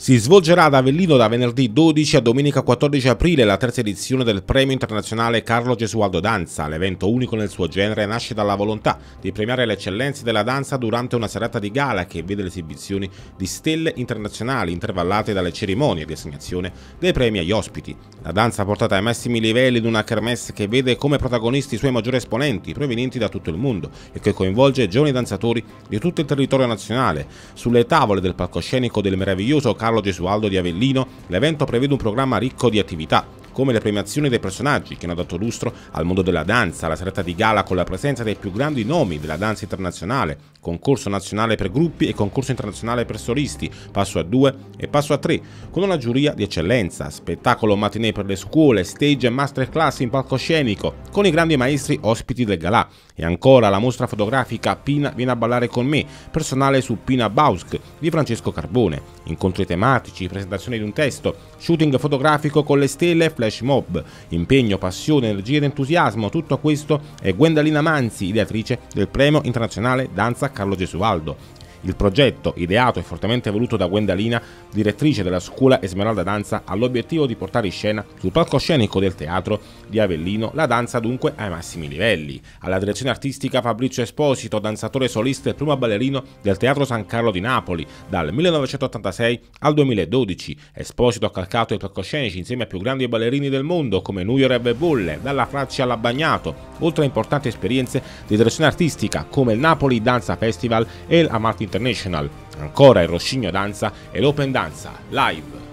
Si svolgerà ad Avellino da venerdì 12 a domenica 14 aprile la terza edizione del premio internazionale Carlo Gesualdo Danza. L'evento unico nel suo genere nasce dalla volontà di premiare le eccellenze della danza durante una serata di gala che vede le esibizioni di stelle internazionali intervallate dalle cerimonie di assegnazione dei premi agli ospiti. La danza portata ai massimi livelli di una kermesse che vede come protagonisti i suoi maggiori esponenti provenienti da tutto il mondo e che coinvolge giovani danzatori di tutto il territorio nazionale. Sulle tavole del palcoscenico del meraviglioso Carlo Gesualdo di Avellino, l'evento prevede un programma ricco di attività, come le premiazioni dei personaggi che hanno dato lustro al mondo della danza, la serata di gala con la presenza dei più grandi nomi della danza internazionale, concorso nazionale per gruppi e concorso internazionale per solisti, passo a 2 e passo a 3, con una giuria di eccellenza, spettacolo matinee per le scuole, stage e masterclass in palcoscenico, con i grandi maestri ospiti del galà, e ancora la mostra fotografica Pina viene a ballare con me, personale su Pina Bausch di Francesco Carbone, incontri tematici, presentazione di un testo, shooting fotografico con le stelle e flash mob, impegno, passione, energia ed entusiasmo. Tutto questo è Guendalina Manzi, ideatrice del premio internazionale Danza Carlo Gesualdo. Il progetto, ideato e fortemente voluto da Guendalina, direttrice della scuola Esmeralda Danza, ha l'obiettivo di portare in scena sul palcoscenico del teatro di Avellino la danza dunque ai massimi livelli. Alla direzione artistica Fabrizio Esposito, danzatore solista e primo ballerino del Teatro San Carlo di Napoli dal 1986 al 2012. Esposito ha calcato i palcoscenici insieme ai più grandi ballerini del mondo come Nureyev e Bolle, dalla Francia alla Bagnato, oltre a importanti esperienze di direzione artistica come il Napoli Danza Festival e il Amartin International, ancora il Roscigno Danza e l'Open Danza Live.